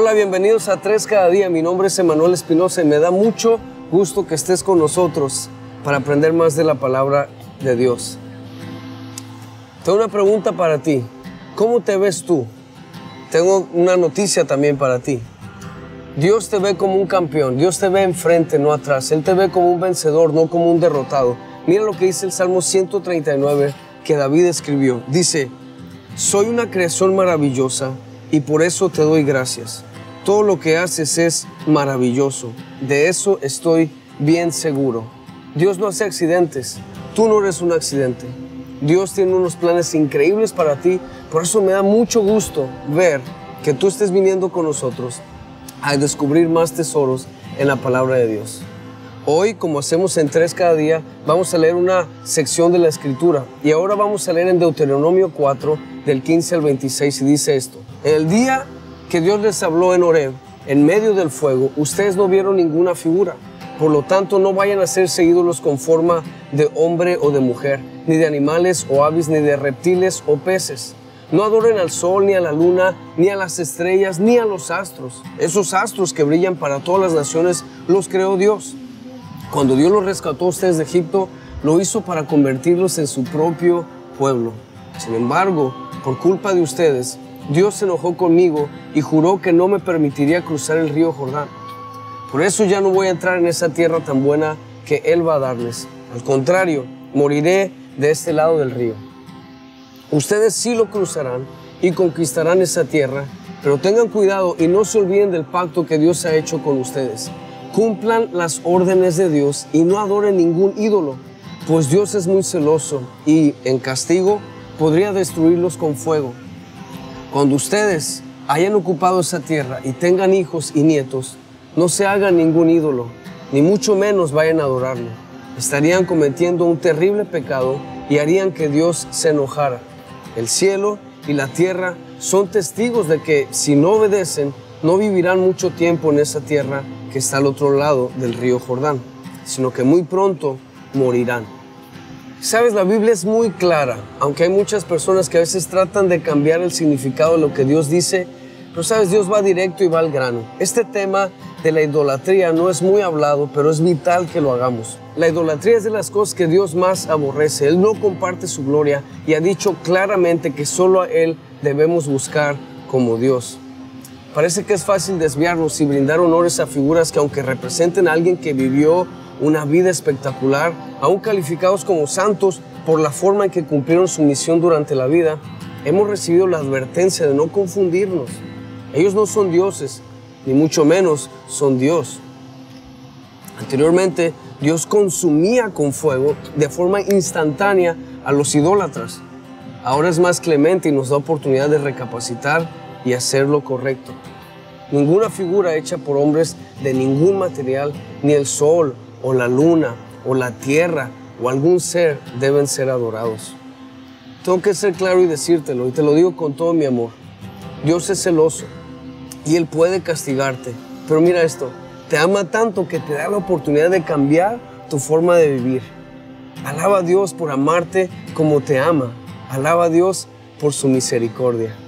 Hola, bienvenidos a Tres Cada Día. Mi nombre es Emmanuel Espinosa y me da mucho gusto que estés con nosotros para aprender más de la palabra de Dios. Tengo una pregunta para ti. ¿Cómo te ves tú? Tengo una noticia también para ti. Dios te ve como un campeón. Dios te ve enfrente, no atrás. Él te ve como un vencedor, no como un derrotado. Mira lo que dice el Salmo 139 que David escribió. Dice, soy una creación maravillosa y por eso te doy gracias. Todo lo que haces es maravilloso. De eso estoy bien seguro. Dios no hace accidentes. Tú no eres un accidente. Dios tiene unos planes increíbles para ti. Por eso me da mucho gusto ver que tú estés viniendo con nosotros a descubrir más tesoros en la palabra de Dios. Hoy, como hacemos en Tres Cada Día, vamos a leer una sección de la Escritura. Y ahora vamos a leer en Deuteronomio 4, del 15 al 26, y dice esto. El día que Dios les habló en Horeb, en medio del fuego, ustedes no vieron ninguna figura. Por lo tanto, no vayan a hacerse ídolos con forma de hombre o de mujer, ni de animales o aves, ni de reptiles o peces. No adoren al sol, ni a la luna, ni a las estrellas, ni a los astros. Esos astros que brillan para todas las naciones los creó Dios. Cuando Dios los rescató a ustedes de Egipto, lo hizo para convertirlos en su propio pueblo. Sin embargo, por culpa de ustedes, Dios se enojó conmigo y juró que no me permitiría cruzar el río Jordán. Por eso ya no voy a entrar en esa tierra tan buena que Él va a darles. Al contrario, moriré de este lado del río. Ustedes sí lo cruzarán y conquistarán esa tierra, pero tengan cuidado y no se olviden del pacto que Dios ha hecho con ustedes. Cumplan las órdenes de Dios y no adoren ningún ídolo, pues Dios es muy celoso y, en castigo, podría destruirlos con fuego. Cuando ustedes hayan ocupado esa tierra y tengan hijos y nietos, no se hagan ningún ídolo, ni mucho menos vayan a adorarlo. Estarían cometiendo un terrible pecado y harían que Dios se enojara. El cielo y la tierra son testigos de que, si no obedecen, no vivirán mucho tiempo en esa tierra que está al otro lado del río Jordán, sino que muy pronto morirán. Sabes, la Biblia es muy clara, aunque hay muchas personas que a veces tratan de cambiar el significado de lo que Dios dice, pero sabes, Dios va directo y va al grano. Este tema de la idolatría no es muy hablado, pero es vital que lo hagamos. La idolatría es de las cosas que Dios más aborrece. Él no comparte su gloria y ha dicho claramente que solo a Él debemos buscar como Dios. Parece que es fácil desviarnos y brindar honores a figuras que, aunque representen a alguien que vivió una vida espectacular, aún calificados como santos por la forma en que cumplieron su misión durante la vida, hemos recibido la advertencia de no confundirnos. Ellos no son dioses, ni mucho menos son Dios. Anteriormente, Dios consumía con fuego de forma instantánea a los idólatras. Ahora es más clemente y nos da oportunidad de recapacitar y hacer lo correcto. Ninguna figura hecha por hombres de ningún material, ni el sol, o la luna, o la tierra, o algún ser, deben ser adorados. Tengo que ser claro y decírtelo, y te lo digo con todo mi amor. Dios es celoso, y Él puede castigarte. Pero mira esto, te ama tanto que te da la oportunidad de cambiar tu forma de vivir. Alaba a Dios por amarte como te ama. Alaba a Dios por su misericordia.